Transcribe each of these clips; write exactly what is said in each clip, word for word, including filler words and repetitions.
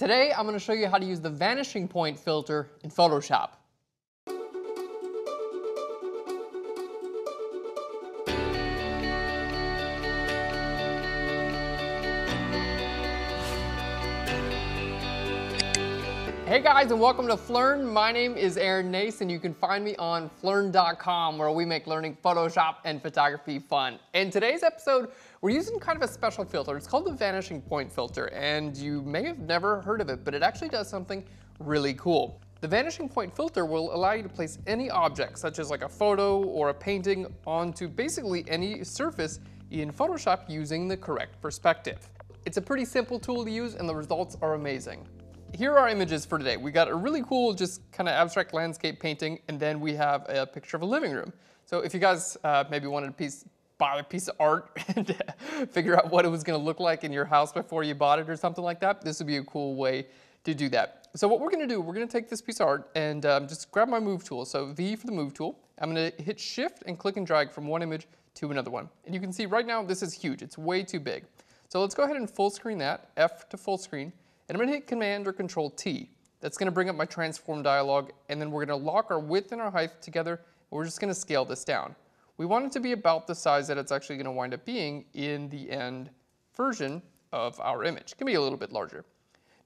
Today, I'm going to show you how to use the vanishing point filter in Photoshop. Hey guys, and welcome to Phlearn. My name is Aaron Nace, and you can find me on Phlearn dot com, where we make learning Photoshop and photography fun. In today's episode, we're using kind of a special filter. It's called the vanishing point filter, and you may have never heard of it, but it actually does something really cool. The vanishing point filter will allow you to place any object, such as like a photo or a painting, onto basically any surface in Photoshop using the correct perspective. It's a pretty simple tool to use, and the results are amazing. Here are our images for today. We got a really cool, just kind of abstract landscape painting, and then we have a picture of a living room. So if you guys uh, maybe wanted to piece, buy a piece of art and figure out what it was gonna look like in your house before you bought it or something like that, this would be a cool way to do that. So what we're gonna do, we're gonna take this piece of art and um, just grab my move tool. So V for the move tool. I'm gonna hit shift and click and drag from one image to another one. And you can see right now, this is huge. It's way too big. So let's go ahead and full screen that, F to full screen. And I'm gonna hit Command or Control T. That's gonna bring up my transform dialog, and then we're gonna lock our width and our height together, and we're just gonna scale this down. We want it to be about the size that it's actually gonna wind up being in the end version of our image. It can be a little bit larger.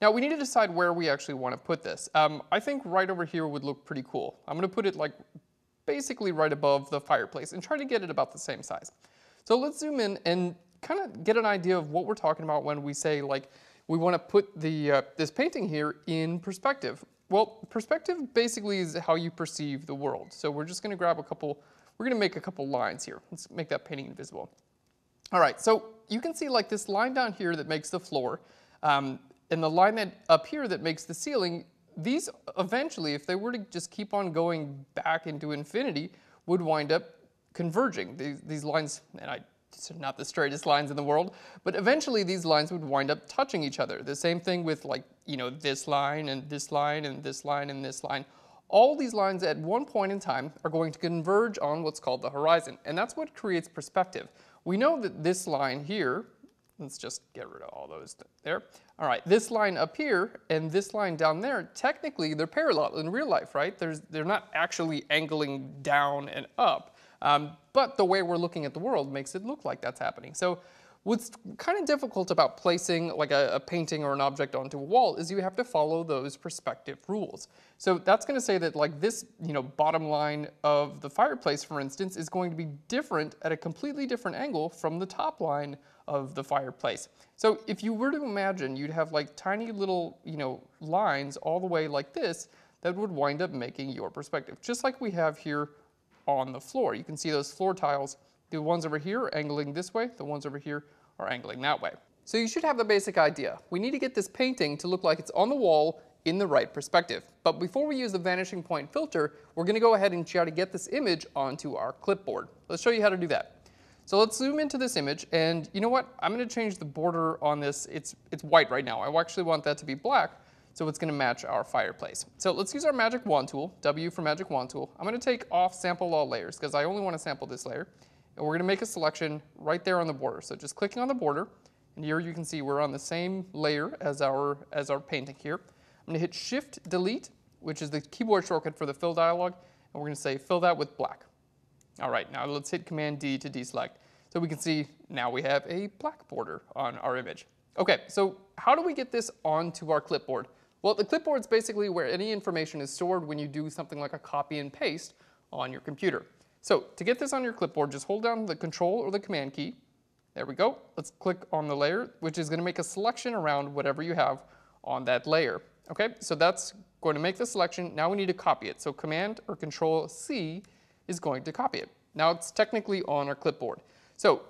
Now we need to decide where we actually wanna put this. Um, I think right over here would look pretty cool. I'm gonna put it like basically right above the fireplace and try to get it about the same size. So let's zoom in and kind of get an idea of what we're talking about when we say like, we want to put the, uh, this painting here in perspective. Well, perspective basically is how you perceive the world. So we're just going to grab a couple, we're going to make a couple lines here. Let's make that painting invisible. All right, so you can see like this line down here that makes the floor, um, and the line that up here that makes the ceiling, these eventually, if they were to just keep on going back into infinity, would wind up converging. These, these lines, and I So not the straightest lines in the world, but eventually these lines would wind up touching each other. The same thing with like, you know, this line and this line and this line and this line. All these lines at one point in time are going to converge on what's called the horizon, and that's what creates perspective. We know that this line here, let's just get rid of all those there. All right, this line up here and this line down there, technically they're parallel in real life, right? There's, they're not actually angling down and up. Um, but the way we're looking at the world makes it look like that's happening. So what's kind of difficult about placing like a, a painting or an object onto a wall is you have to follow those perspective rules. So that's going to say that like this, you know, bottom line of the fireplace, for instance, is going to be different at a completely different angle from the top line of the fireplace. So if you were to imagine, you'd have like tiny little, you know, lines all the way like this that would wind up making your perspective, just like we have here on the floor. You can see those floor tiles, the ones over here are angling this way, the ones over here are angling that way. So you should have the basic idea. We need to get this painting to look like it's on the wall in the right perspective. But before we use the vanishing point filter, we're gonna go ahead and try to get this image onto our clipboard. Let's show you how to do that. So let's zoom into this image, and you know what? I'm gonna change the border on this. It's, it's white right now. I actually want that to be black, so it's gonna match our fireplace. So let's use our magic wand tool, W for magic wand tool. I'm gonna take off sample all layers because I only wanna sample this layer. And we're gonna make a selection right there on the border. So just clicking on the border, and here you can see we're on the same layer as our, as our painting here. I'm gonna hit Shift Delete, which is the keyboard shortcut for the fill dialog, and we're gonna say fill that with black. All right, now let's hit Command D to deselect. So we can see now we have a black border on our image. Okay, so how do we get this onto our clipboard? Well, the clipboard's basically where any information is stored when you do something like a copy and paste on your computer. So to get this on your clipboard, just hold down the control or the command key. There we go. Let's click on the layer, which is going to make a selection around whatever you have on that layer. Okay, so that's going to make the selection. Now we need to copy it. So command or control C is going to copy it. Now it's technically on our clipboard. So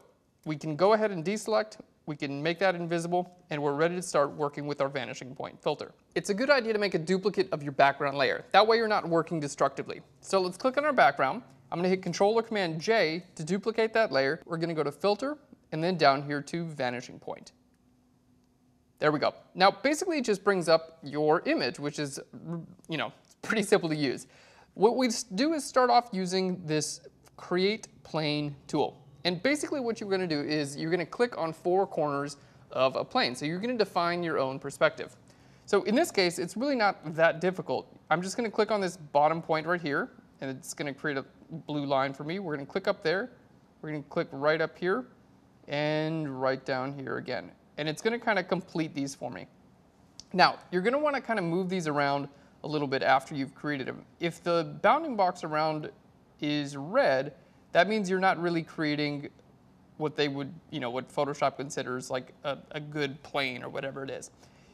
we can go ahead and deselect. We can make that invisible, and we're ready to start working with our vanishing point filter. It's a good idea to make a duplicate of your background layer. That way you're not working destructively. So let's click on our background. I'm gonna hit Control or Command J to duplicate that layer. We're gonna go to Filter, and then down here to Vanishing Point. There we go. Now, basically it just brings up your image, which is, you know, pretty simple to use. What we do is start off using this Create Plane tool. And basically what you're gonna do is you're gonna click on four corners of a plane. So you're gonna define your own perspective. So in this case, it's really not that difficult. I'm just going to click on this bottom point right here, and it's going to create a blue line for me. We're going to click up there. We're going to click right up here and right down here again. And it's going to kind of complete these for me. Now, you're going to want to kind of move these around a little bit after you've created them. If the bounding box around is red, that means you're not really creating what they would, you know, what Photoshop considers like a, a good plane or whatever it is.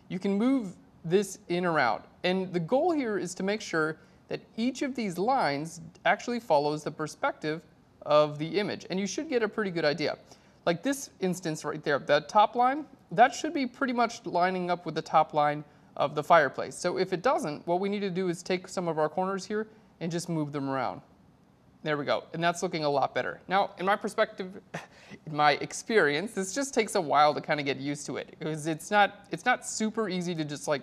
You can move this in or out. And the goal here is to make sure that each of these lines actually follows the perspective of the image. And you should get a pretty good idea. Like this instance right there, that top line, that should be pretty much lining up with the top line of the fireplace. So if it doesn't, what we need to do is take some of our corners here and just move them around. There we go. And that's looking a lot better. Now, in my perspective, in my experience, this just takes a while to kind of get used to it. Because it's not, it's not super easy to just like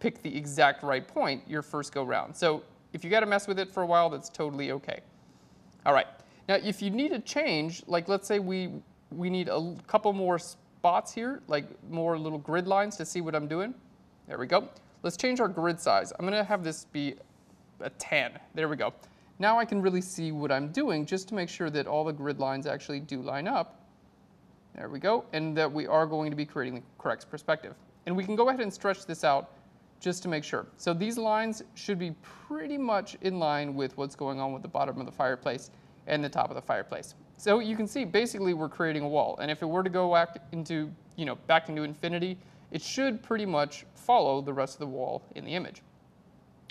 pick the exact right point your first go round. So if you got to mess with it for a while, that's totally okay. All right. Now, if you need a change, like let's say we we need a couple more spots here, like more little grid lines to see what I'm doing. There we go. Let's change our grid size. I'm going to have this be a ten. There we go. Now I can really see what I'm doing just to make sure that all the grid lines actually do line up. There we go. And that we are going to be creating the correct perspective. And we can go ahead and stretch this out just to make sure. So these lines should be pretty much in line with what's going on with the bottom of the fireplace and the top of the fireplace. So you can see basically we're creating a wall. And if it were to go back into, you know, back into infinity, it should pretty much follow the rest of the wall in the image.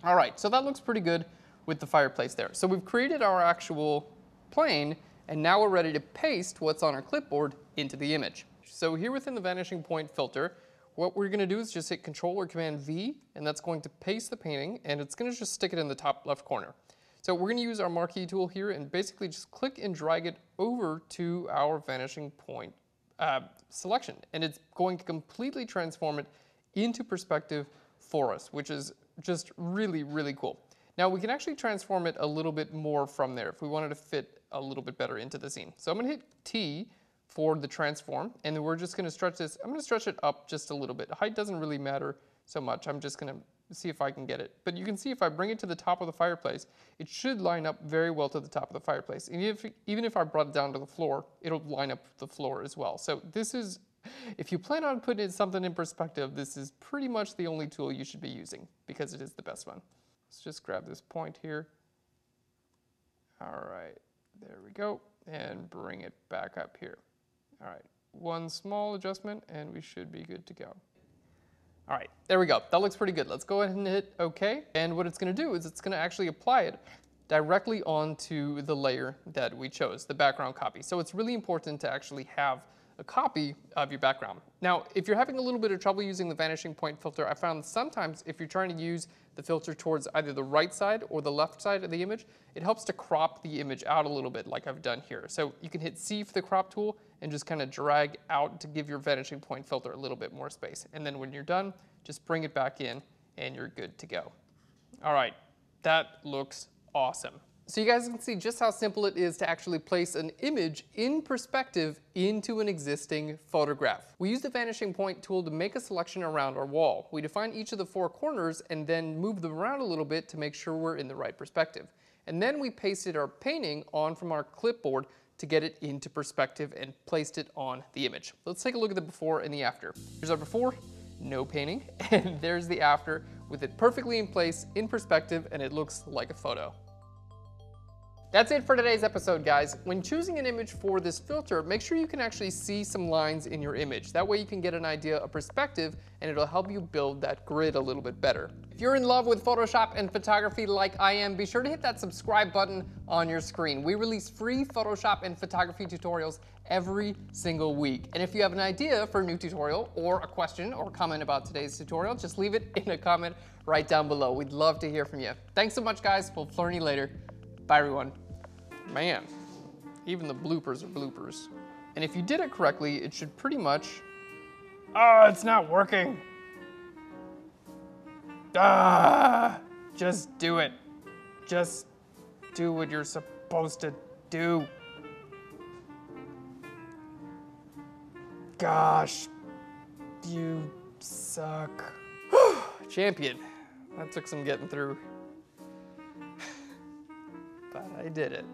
All right, so that looks pretty good with the fireplace there. So we've created our actual plane, and now we're ready to paste what's on our clipboard into the image. So here within the Vanishing Point filter, what we're gonna do is just hit Control or Command V, and that's going to paste the painting, and it's gonna just stick it in the top left corner. So we're gonna use our marquee tool here and basically just click and drag it over to our Vanishing Point uh, selection, and it's going to completely transform it into perspective for us, which is just really, really cool. Now we can actually transform it a little bit more from there if we wanted to fit a little bit better into the scene. So I'm going to hit T for the transform, and then we're just going to stretch this. I'm going to stretch it up just a little bit. Height doesn't really matter so much. I'm just going to see if I can get it. But you can see if I bring it to the top of the fireplace, it should line up very well to the top of the fireplace. And if, even if I brought it down to the floor, it'll line up the floor as well. So this is, if you plan on putting something in perspective, this is pretty much the only tool you should be using because it is the best one. Let's just grab this point here. All right, there we go. And bring it back up here. All right, one small adjustment and we should be good to go. All right, there we go. That looks pretty good. Let's go ahead and hit OK. And what it's going to do is it's going to actually apply it directly onto the layer that we chose, the background copy. So it's really important to actually have a copy of your background. Now, if you're having a little bit of trouble using the Vanishing Point filter, I found sometimes if you're trying to use the filter towards either the right side or the left side of the image, it helps to crop the image out a little bit like I've done here. So you can hit C for the crop tool and just kind of drag out to give your Vanishing Point filter a little bit more space. And then when you're done, just bring it back in and you're good to go. All right, that looks awesome. So you guys can see just how simple it is to actually place an image in perspective into an existing photograph. We use the Vanishing Point tool to make a selection around our wall. We define each of the four corners and then move them around a little bit to make sure we're in the right perspective. And then we pasted our painting on from our clipboard to get it into perspective and placed it on the image. Let's take a look at the before and the after. Here's our before, no painting, and there's the after with it perfectly in place, in perspective, and it looks like a photo. That's it for today's episode, guys. When choosing an image for this filter, make sure you can actually see some lines in your image. That way you can get an idea of perspective and it'll help you build that grid a little bit better. If you're in love with Photoshop and photography like I am, be sure to hit that subscribe button on your screen. We release free Photoshop and photography tutorials every single week. And if you have an idea for a new tutorial or a question or comment about today's tutorial, just leave it in a comment right down below. We'd love to hear from you. Thanks so much, guys. We'll Phlearn you later. Bye, everyone. Man, even the bloopers are bloopers. And if you did it correctly, it should pretty much... Oh, it's not working. Ah, just do it. Just do what you're supposed to do. Gosh, you suck. Champion. That took some getting through, but I did it.